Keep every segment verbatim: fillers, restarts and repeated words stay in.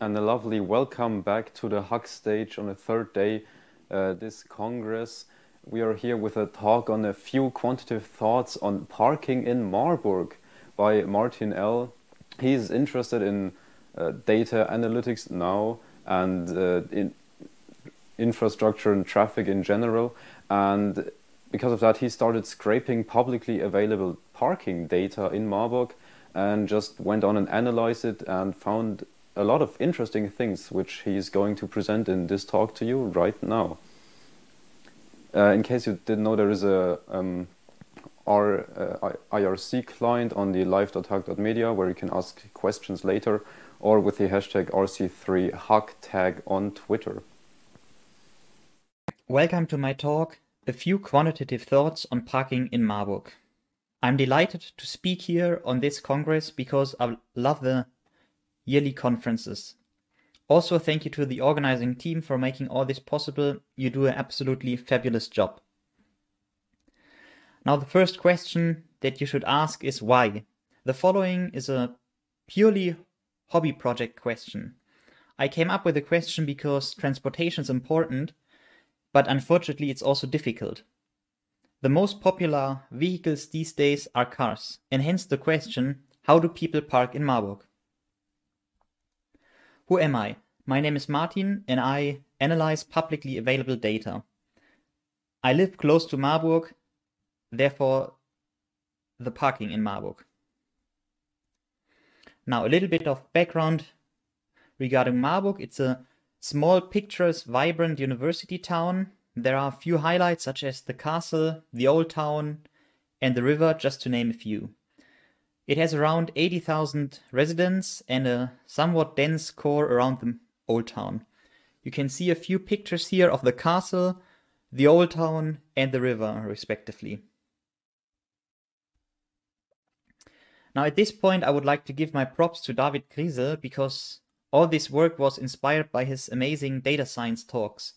and a lovely welcome back to the H U C stage on the third day uh, this Congress. We are here with a talk on a few quantitative thoughts on parking in Marburg by Martin L. He's interested in uh, data analytics now and uh, in infrastructure and traffic in general, and because of that he started scraping publicly available parking data in Marburg and just went on and analyzed it and found a lot of interesting things which he is going to present in this talk to you right now. Uh, in case you didn't know, there is a um, our uh, I R C client on the live dot huck dot media where you can ask questions later, or with the hashtag r C three huck tag on Twitter. Welcome to my talk, a few quantitative thoughts on parking in Marburg. I'm delighted to speak here on this Congress because I love the yearly conferences. Also, thank you to the organizing team for making all this possible. You do an absolutely fabulous job. Now, the first question that you should ask is why? The following is a purely hobby project question. I came up with the question because transportation is important, but unfortunately it's also difficult. The most popular vehicles these days are cars, and hence the question, how do people park in Marburg? Who am I? My name is Martin and I analyze publicly available data. I live close to Marburg, therefore the parking in Marburg. Now a little bit of background regarding Marburg. It's a small, picturesque, vibrant university town. There are a few highlights such as the castle, the old town and the river, just to name a few. It has around eighty thousand residents and a somewhat dense core around the old town. You can see a few pictures here of the castle, the old town and the river respectively. Now at this point I would like to give my props to David Griesel because all this work was inspired by his amazing data science talks.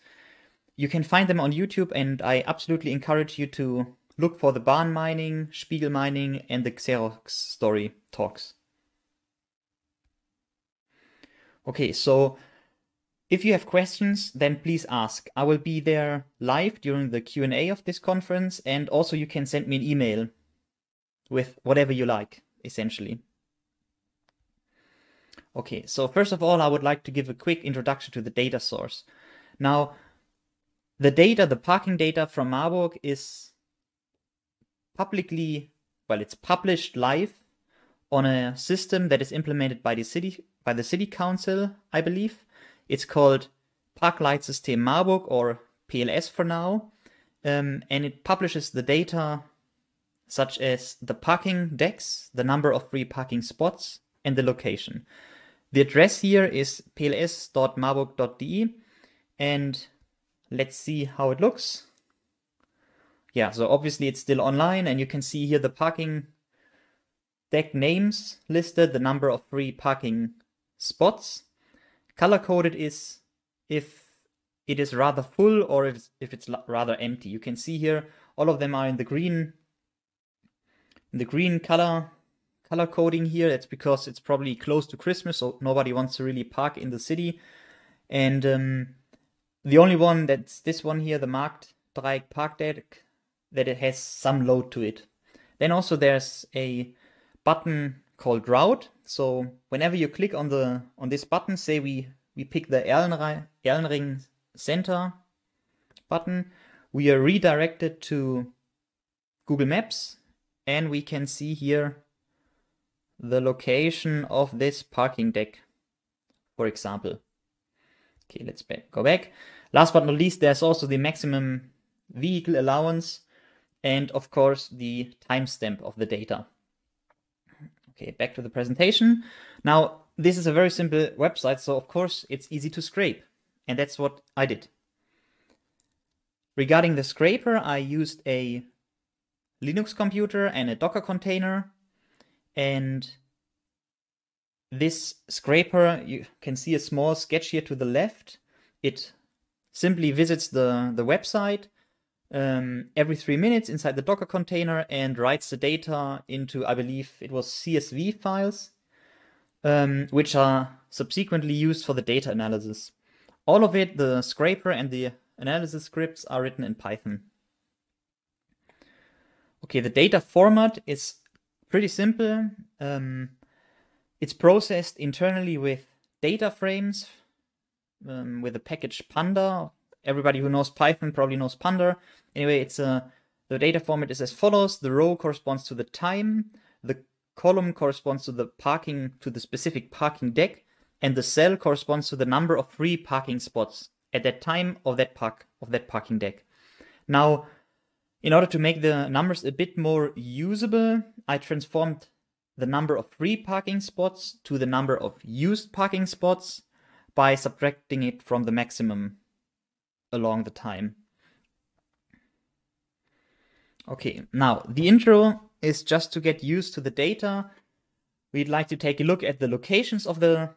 You can find them on YouTube and I absolutely encourage you to look for the Bahn mining, Spiegel mining and the Xerox story talks. Okay, so if you have questions, then please ask. I will be there live during the Q and A of this conference, and also you can send me an email with whatever you like, essentially. Okay, so first of all, I would like to give a quick introduction to the data source. Now, the data, the parking data from Marburg is publicly, well, it's published live on a system that is implemented by the city, by the city council, I believe. It's called Parklight System Marburg, or P L S for now, um, and it publishes the data such as the parking decks, the number of free parking spots, and the location. The address here is p l s dot marburg dot d e, and let's see how it looks. Yeah, so obviously it's still online, and you can see here the parking deck names listed, the number of free parking spots. Color-coded is if it is rather full or if it's rather empty. You can see here all of them are in the green, in the green color color coding here. That's because it's probably close to Christmas, so nobody wants to really park in the city. And um, the only one that's this one here, the Markt Dreieck Parkdeck, that it has some load to it. Then also there's a button called route. So whenever you click on the on this button, say we we pick the Erlenring Center button, we are redirected to Google Maps, and we can see here the location of this parking deck, for example. Okay, let's back, go back. Last but not least, there's also the maximum vehicle allowance, and of course the timestamp of the data. Okay, back to the presentation. Now, this is a very simple website, so of course it's easy to scrape. And that's what I did. Regarding the scraper, I used a Linux computer and a Docker container. And this scraper, you can see a small sketch here to the left. It simply visits the, the website Um, every three minutes inside the Docker container and writes the data into, I believe it was C S V files, um, which are subsequently used for the data analysis. All of it, the scraper and the analysis scripts, are written in Python. Okay, the data format is pretty simple. Um, it's processed internally with data frames, um, with the package Panda. Everybody who knows Python probably knows Panda. Anyway, it's a, the data format is as follows. The row corresponds to the time, the column corresponds to the parking, to the specific parking deck, and the cell corresponds to the number of free parking spots at that time of that park of that parking deck. Now, in order to make the numbers a bit more usable, I transformed the number of free parking spots to the number of used parking spots by subtracting it from the maximum along the time. Okay, now the intro is just to get used to the data. We'd like to take a look at the locations of the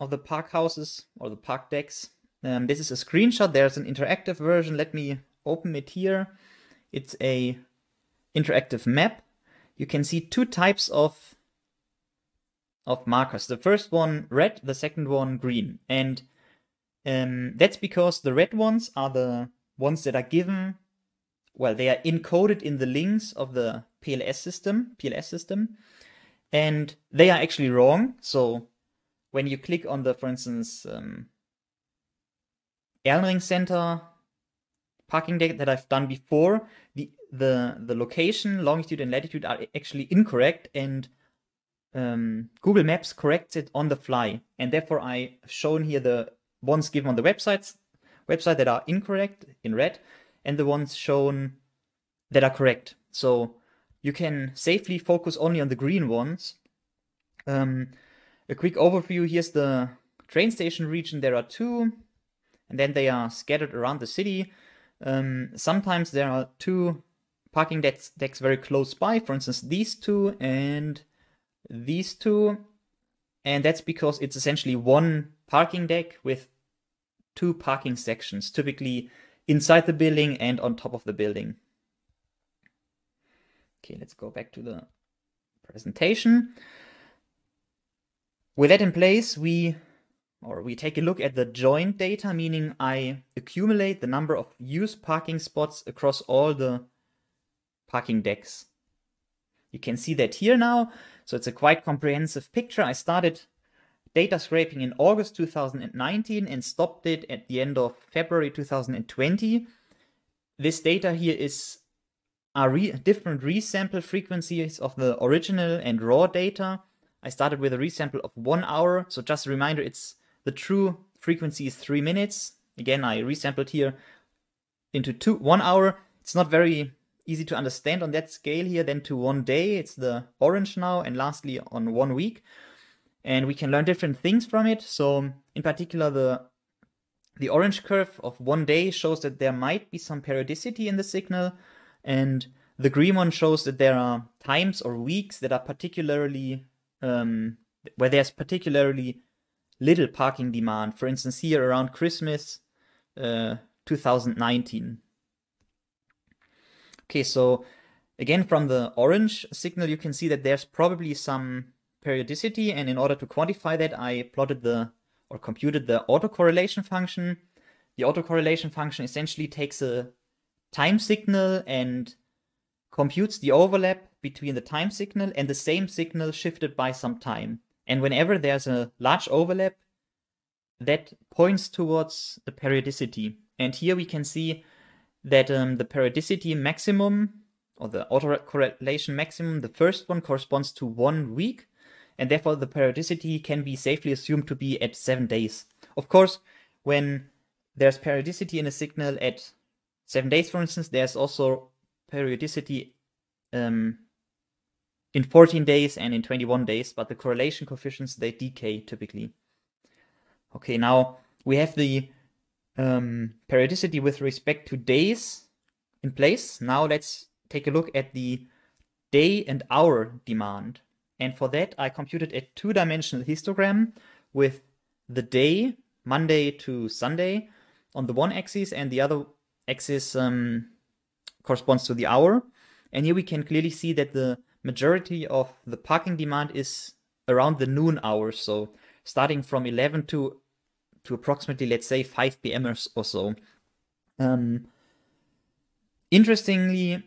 of the park houses or the park decks. Um, this is a screenshot. There's an interactive version. Let me open it here. It's a interactive map. You can see two types of of markers. The first one red, the second one green, and um, that's because the red ones are the ones that are given. Well, they are encoded in the links of the P L S system, P L S system, and they are actually wrong. So when you click on the, for instance, um, Erlenring Center parking deck that I've done before, the the the location, longitude and latitude are actually incorrect, and um, Google Maps corrects it on the fly. And therefore, I have shown here the ones given on the websites website that are incorrect in red, and the ones shown that are correct. So you can safely focus only on the green ones. Um, a quick overview, here's the train station region. There are two, and then they are scattered around the city. Um, sometimes there are two parking decks, decks very close by, for instance, these two and these two. And that's because it's essentially one parking deck with two parking sections, typically inside the building and on top of the building. Okay, let's go back to the presentation. With that in place, we or we take a look at the joint data, meaning I accumulate the number of used parking spots across all the parking decks. You can see that here now. So it's a quite comprehensive picture. I started data scraping in August two thousand nineteen and stopped it at the end of February two thousand twenty. This data here is are re different resample frequencies of the original and raw data. I started with a resample of one hour. So just a reminder, it's the true frequency is three minutes. Again, I resampled here into two one hour. It's not very easy to understand on that scale here. Then to one day, it's the orange now, and lastly on one week. And we can learn different things from it. So in particular, the the orange curve of one day shows that there might be some periodicity in the signal, and the green one shows that there are times or weeks that are particularly um, where there's particularly little parking demand. For instance, here around Christmas uh, two thousand nineteen. Okay, so again, from the orange signal, you can see that there's probably some periodicity, and in order to quantify that, I plotted the or computed the autocorrelation function. The autocorrelation function essentially takes a time signal and computes the overlap between the time signal and the same signal shifted by some time. And whenever there's a large overlap, that points towards the periodicity. And here we can see that um, the periodicity maximum or the autocorrelation maximum, the first one corresponds to one week. And therefore, the periodicity can be safely assumed to be at seven days. Of course, when there's periodicity in a signal at seven days, for instance, there's also periodicity um, in fourteen days and in twenty-one days, but the correlation coefficients, they decay typically. Okay, now we have the um, periodicity with respect to days in place. Now let's take a look at the day and hour demand. And for that, I computed a two-dimensional histogram with the day, Monday to Sunday, on the one axis, and the other axis um, corresponds to the hour. And here we can clearly see that the majority of the parking demand is around the noon hours, so starting from eleven to to approximately, let's say, five p m or so. Um, interestingly,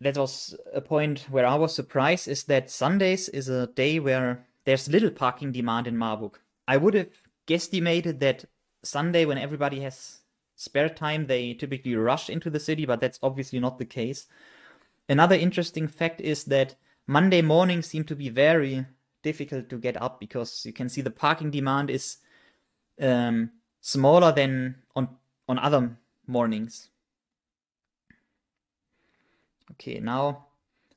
that was a point where I was surprised, is that Sundays is a day where there's little parking demand in Marburg. I would have guesstimated that Sunday, when everybody has spare time, they typically rush into the city, but that's obviously not the case. Another interesting fact is that Monday mornings seem to be very difficult to get up, because you can see the parking demand is um, smaller than on, on other mornings. Okay, now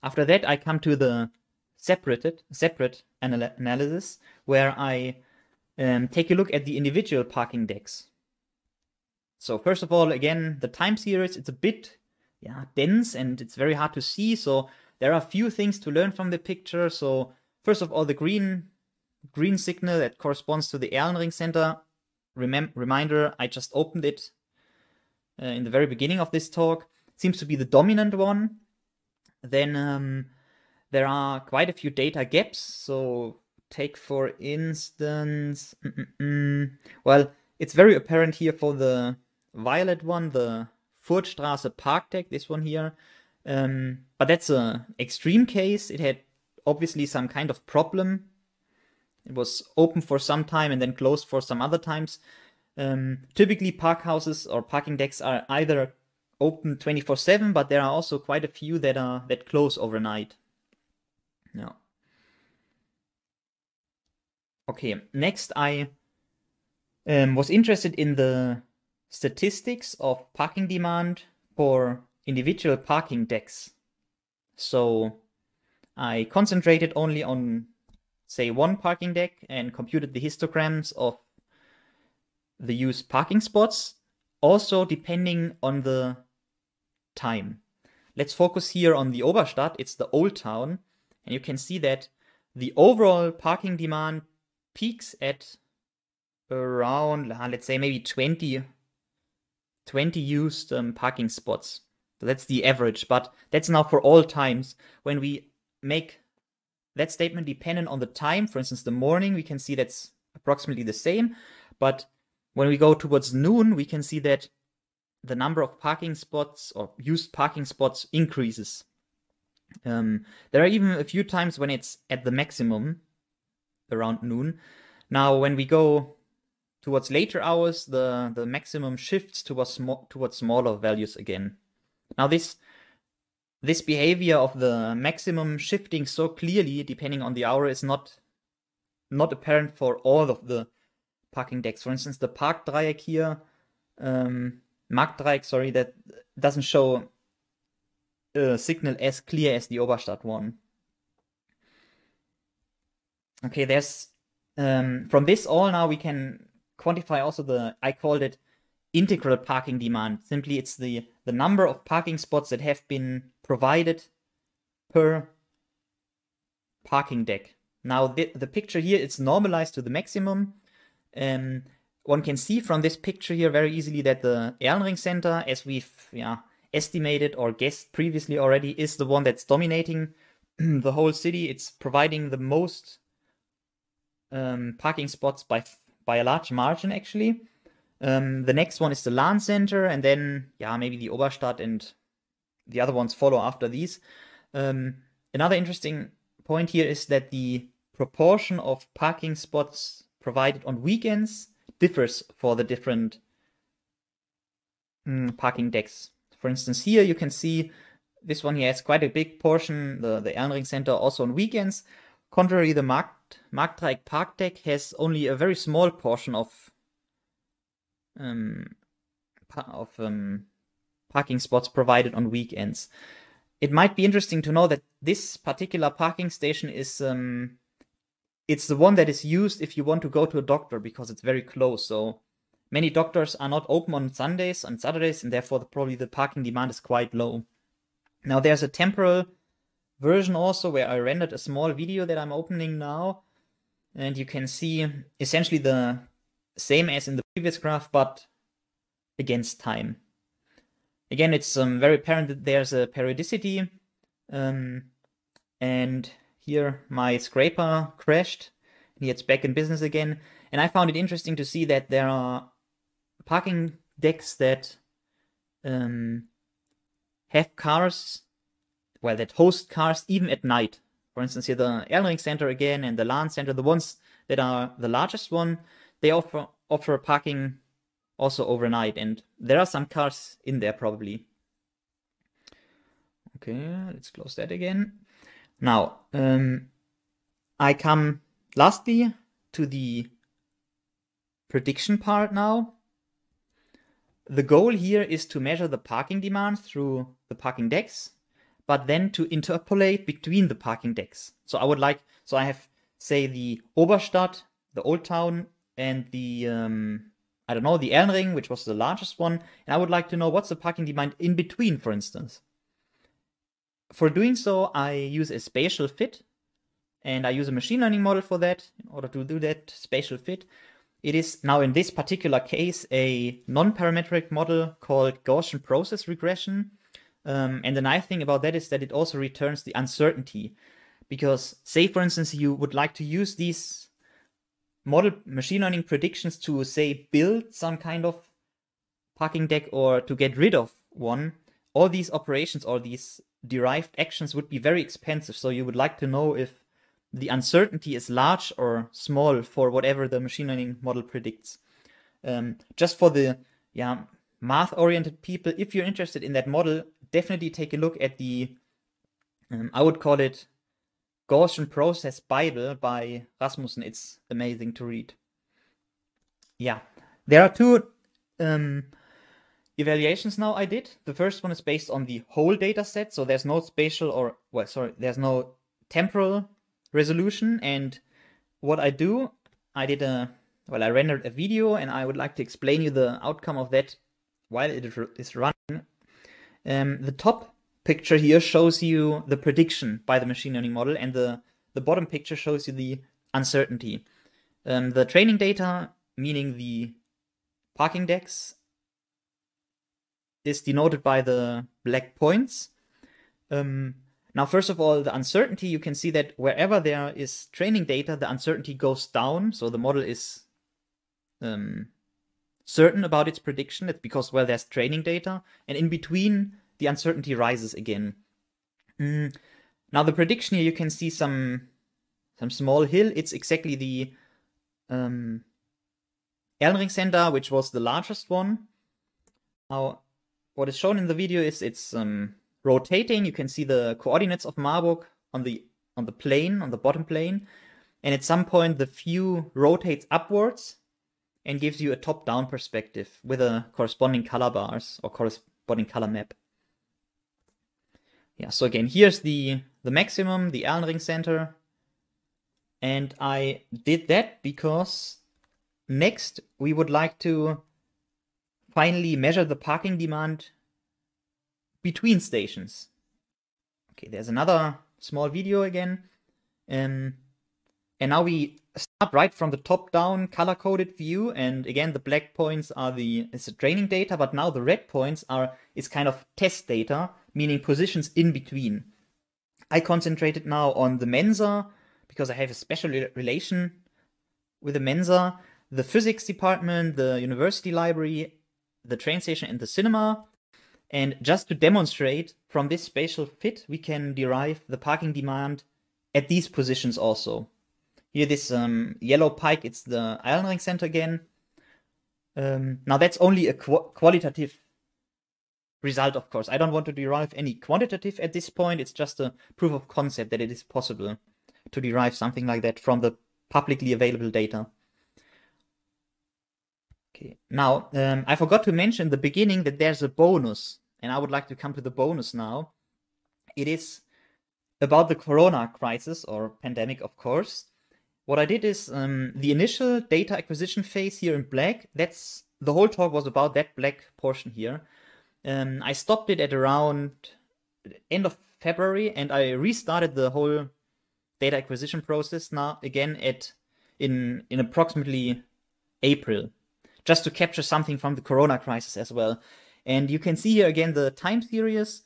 after that I come to the separated, separate anal analysis, where I um, take a look at the individual parking decks. So first of all, again, the time series, it's a bit yeah, dense and it's very hard to see. So there are a few things to learn from the picture. So first of all, the green green signal that corresponds to the Erlenring Center. Remem reminder, I just opened it uh, in the very beginning of this talk. It seems to be the dominant one. Then um, there are quite a few data gaps. So take for instance, mm -mm -mm. well, it's very apparent here for the violet one, the Furtstraße Parkdeck, this one here. Um, but that's an extreme case. It had obviously some kind of problem. It was open for some time and then closed for some other times. Um, typically park houses or parking decks are either open twenty-four seven, but there are also quite a few that are that close overnight. No. Okay, next I Um, was interested in the statistics of parking demand for individual parking decks. So I concentrated only on, say, one parking deck and computed the histograms of the used parking spots, also depending on the time. Let's focus here on the Oberstadt. It's the old town. And you can see that the overall parking demand peaks at around, let's say, maybe twenty, twenty used um, parking spots. So that's the average, but that's now for all times. When we make that statement dependent on the time, for instance, the morning, we can see that's approximately the same. But when we go towards noon, we can see that the number of parking spots or used parking spots increases. Um, there are even a few times when it's at the maximum around noon. Now, when we go towards later hours, the, the maximum shifts towards, sm towards smaller values again. Now this, this behavior of the maximum shifting so clearly depending on the hour is not, not apparent for all of the parking decks. For instance, the Parkt Dreieck here, um, Markt Dreieck, sorry, that doesn't show a signal as clear as the Oberstadt one. Okay, there's um, from this all now we can quantify also the, I called it integral parking demand. Simply it's the, the number of parking spots that have been provided per parking deck. Now the, the picture here, it's normalized to the maximum. Um, one can see from this picture here very easily that the Erlenring Center, as we've yeah, estimated or guessed previously already, is the one that's dominating the whole city. It's providing the most um, parking spots by by a large margin, actually. Um, the next one is the Lahn Center, and then, yeah, maybe the Oberstadt and the other ones follow after these. Um, another interesting point here is that the proportion of parking spots provided on weekends differs for the different mm, parking decks. For instance, here you can see this one here has quite a big portion, the, the Erlenring Center, also on weekends. Contrary, the Markt, Markt Dreieck Parkdeck has only a very small portion of um, pa of um, parking spots provided on weekends. It might be interesting to know that this particular parking station is um, it's the one that is used if you want to go to a doctor, because it's very close. So many doctors are not open on Sundays and Saturdays, and therefore the, probably the parking demand is quite low. Now there's a temporal version also where I rendered a small video that I'm opening now, and you can see essentially the same as in the previous graph, but against time. Again, it's um, very apparent that there's a periodicity, um, and Here my scraper crashed, and it's back in business again. And I found it interesting to see that there are parking decks that um, have cars, well, that host cars even at night. For instance, here the Erlenring Center again and the Lahn Center, the ones that are the largest one, they offer, offer parking also overnight, and there are some cars in there probably. Okay, let's close that again. Now, um, I come lastly to the prediction part now. The goal here is to measure the parking demand through the parking decks, but then to interpolate between the parking decks. So I would like, so I have, say, the Oberstadt, the Old Town, and the, um, I don't know, the Erlenring, which was the largest one. And I would like to know what's the parking demand in between, for instance. For doing so, I use a spatial fit, and I use a machine learning model for that. In order to do that spatial fit, it is now in this particular case a non-parametric model called Gaussian process regression. Um, and the nice thing about that is that it also returns the uncertainty, because say, for instance, you would like to use these model machine learning predictions to, say, build some kind of parking deck or to get rid of one. All these operations, all these derived actions would be very expensive. So you would like to know if the uncertainty is large or small for whatever the machine learning model predicts. Um, just for the yeah math-oriented people, if you're interested in that model, definitely take a look at the, um, I would call it Gaussian Process Bible by Rasmussen. It's amazing to read. Yeah, there are two um, evaluations now I did. The first one is based on the whole data set. So there's no spatial or, well, sorry, there's no temporal resolution. And what I do, I did a, well, I rendered a video, and I would like to explain you the outcome of that while it is running. Um, the top picture here shows you the prediction by the machine learning model, and the, the bottom picture shows you the uncertainty. Um, the training data, meaning the parking decks, is denoted by the black points. Um, Now, first of all, the uncertainty, you can see that wherever there is training data, the uncertainty goes down. So the model is um, certain about its prediction. That's because, well, there's training data. And in between, the uncertainty rises again. Mm. Now, the prediction here, you can see some, some small hill. It's exactly the um, Erlenring Center, which was the largest one. Now, what is shown in the video is it's... Um, rotating. You can see the coordinates of Marburg on the on the plane, on the bottom plane, and at some point the view rotates upwards and gives you a top-down perspective with a corresponding color bars or corresponding color map. Yeah, so again, here's the the maximum, the Erlenring Center, and I did that because next we would like to finally measure the parking demand between stations. Okay, there's another small video again. Um, and now we start right from the top-down color-coded view. And again, the black points are the, it's the training data, but now the red points are is kind of test data, meaning positions in between. I concentrated now on the Mensa because I have a special re relation with the Mensa, the physics department, the university library, the train station, and the cinema. And just to demonstrate, from this spatial fit, we can derive the parking demand at these positions also. Here, this um, yellow pike, it's the Erlenring Center again. Um, now, that's only a qu qualitative result, of course. I don't want to derive any quantitative at this point. It's just a proof of concept that it is possible to derive something like that from the publicly available data. Now, um, I forgot to mention in the beginning that there's a bonus, and I would like to come to the bonus now. It is about the corona crisis or pandemic, of course. What I did is um, the initial data acquisition phase here in black, that's the whole talk was about that black portion here. Um, I stopped it at around end of February, and I restarted the whole data acquisition process now again at in, in approximately April, just to capture something from the corona crisis as well. And you can see here again the time series.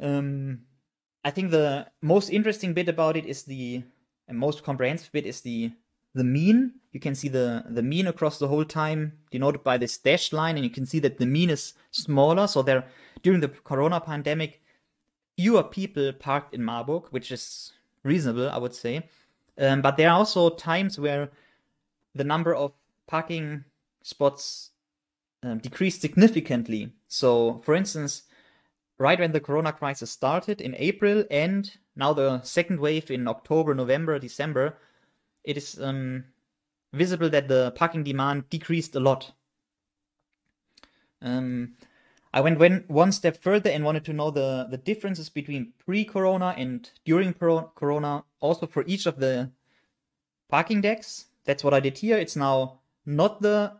Um, I think the most interesting bit about it is the and most comprehensive bit is the the mean. You can see the the mean across the whole time denoted by this dashed line, and you can see that the mean is smaller. So there, during the corona pandemic, fewer people parked in Marburg, which is reasonable, I would say. Um, but there are also times where the number of parking spots um, decreased significantly. So, for instance, right when the corona crisis started in April and now the second wave in October, November, December, it is um, visible that the parking demand decreased a lot. Um, I went when, one step further and wanted to know the, the differences between pre-corona and during corona, also for each of the parking decks. That's what I did here. It's now not the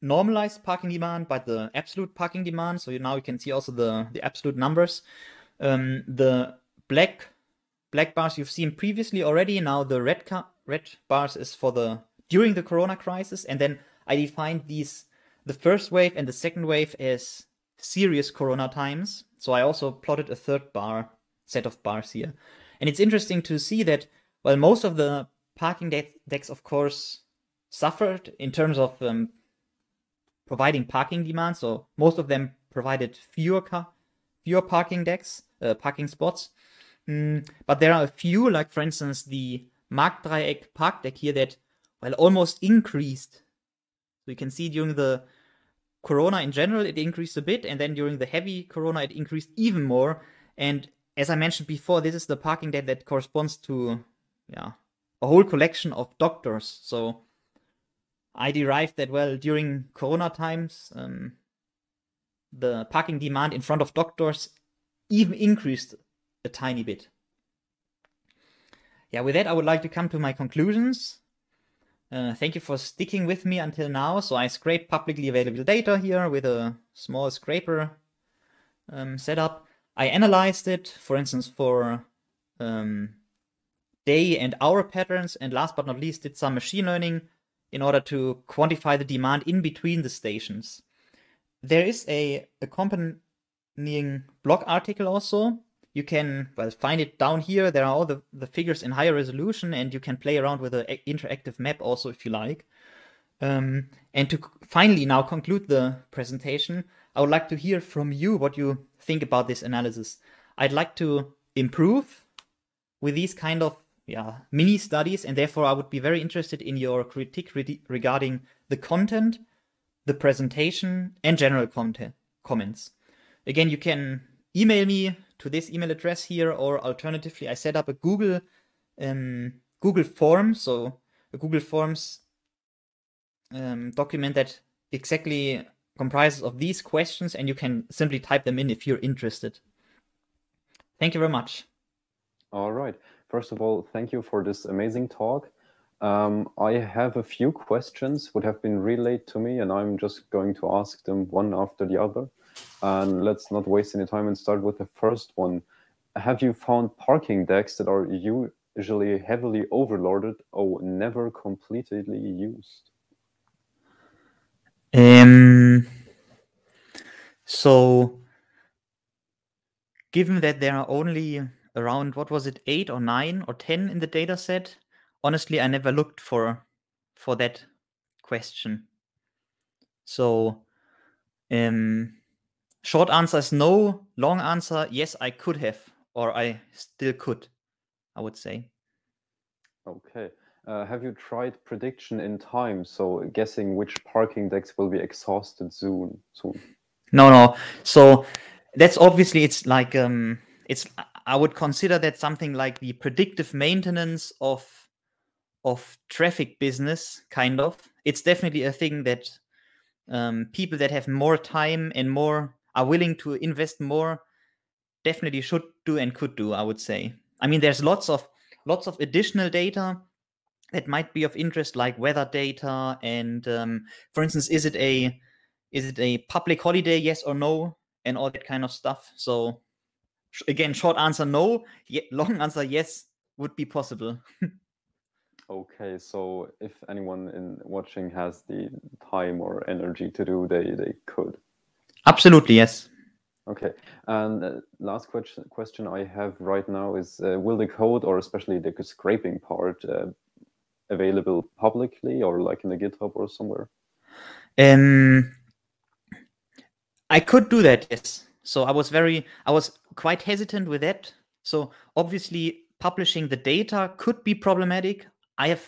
normalized parking demand, but the absolute parking demand. So you, now you can see also the, the absolute numbers. Um, the black black bars you've seen previously already. Now the red red bars is for the during the corona crisis. And then I defined these, the first wave and the second wave, as serious corona times. So I also plotted a third bar set of bars here. And it's interesting to see that while most of the parking de decks, of course, suffered in terms of um, providing parking demand. So most of them provided fewer car, fewer parking decks, uh, parking spots. Mm, but there are a few, like for instance, the Markt Dreieck Parkdeck here that, well, almost increased. So you can see during the corona in general, it increased a bit. And then during the heavy corona, it increased even more. And as I mentioned before, this is the parking deck that corresponds to, yeah, a whole collection of doctors. So I derived that, well, during corona times, um, the parking demand in front of doctors even increased a tiny bit. Yeah, with that, I would like to come to my conclusions. Uh, thank you for sticking with me until now. So I scraped publicly available data here with a small scraper um, setup. I analyzed it, for instance, for um, day and hour patterns, and last but not least, did some machine learning in order to quantify the demand in between the stations. There is a accompanying blog article also. You can well, find it down here. There are all the, the figures in higher resolution, and you can play around with the interactive map also if you like. Um, and to finally now conclude the presentation, I would like to hear from you what you think about this analysis. I'd like to improve with these kind of Yeah, mini studies, and therefore I would be very interested in your critique re regarding the content, the presentation, and general content comments. Again, you can email me to this email address here, or alternatively, I set up a Google um, Google form, so a Google Forms um, document that exactly comprises of these questions, and you can simply type them in if you're interested. Thank you very much. All right. First of all, thank you for this amazing talk. Um, I have a few questions which have been relayed to me, and I'm just going to ask them one after the other. And let's not waste any time and start with the first one. Have you found parking decks that are usually heavily overloaded or never completely used? Um, so, given that there are only around, what was it, eight or nine or ten in the data set? Honestly, I never looked for for that question. So um, short answer is no, long answer, yes, I could have, or I still could, I would say. Okay. Uh, have you tried prediction in time? So guessing which parking decks will be exhausted soon? soon. No, no. So that's obviously, it's like, um, it's, I would consider that something like the predictive maintenance of of traffic business, kind of. It's definitely a thing that um, people that have more time and more are willing to invest more definitely should do and could do, I would say. I mean, there's lots of lots of additional data that might be of interest, like weather data and, um, for instance, is it a is it a public holiday, yes or no, and all that kind of stuff. So again, short answer no, Ye- long answer yes would be possible. Okay, so if anyone in watching has the time or energy to do, they they could. Absolutely, yes. Okay, and um, last question question I have right now is, uh, will the code, or especially the scraping part, uh, available publicly or like in the GitHub or somewhere? Um, I could do that, yes. So I was very, I was quite hesitant with that. So obviously publishing the data could be problematic. I have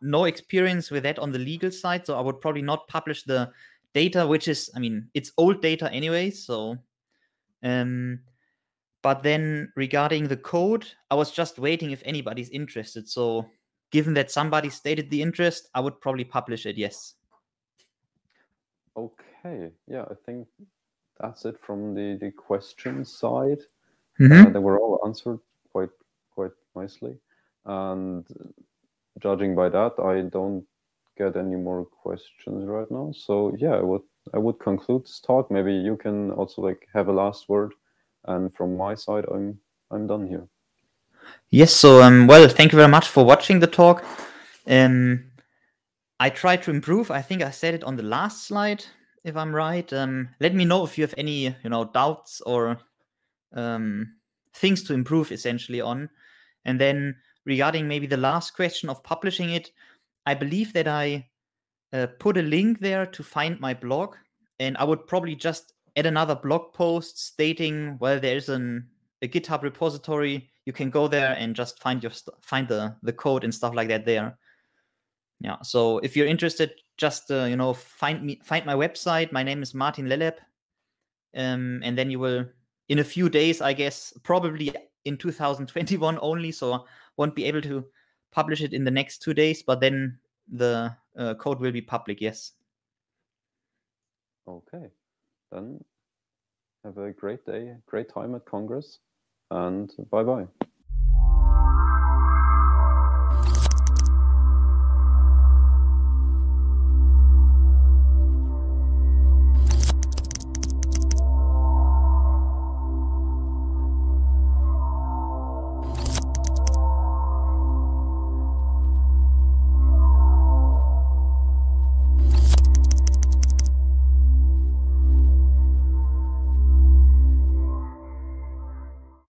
no experience with that on the legal side, so I would probably not publish the data, which is, I mean, it's old data anyway, so... Um, but then regarding the code, I was just waiting if anybody's interested. So given that somebody stated the interest, I would probably publish it. Yes. Okay. Yeah, I think that's it from the, the question side. Mm-hmm. Uh, they were all answered quite, quite nicely. And judging by that, I don't get any more questions right now. So yeah, I would I would conclude this talk. Maybe you can also like have a last word, and from my side, I'm I'm done here. Yes. So um, well, thank you very much for watching the talk. Um, I try to improve. I think I said it on the last slide, if I'm right. Um, let me know if you have any you know doubts or um, things to improve essentially on. And then regarding maybe the last question of publishing it, I believe that I. Uh, put a link there to find my blog, and I would probably just add another blog post stating, well, there's an a GitHub repository, you can go there and just find your find the the code and stuff like that there. Yeah, so if you're interested, just uh, you know find me find my website. My name is Martin Lellep, um, and then you will, in a few days, I guess, probably in two thousand twenty-one only, so I won't be able to publish it in the next two days, but then the uh, code will be public, yes. Okay, then have a great day, great time at Congress, and bye-bye.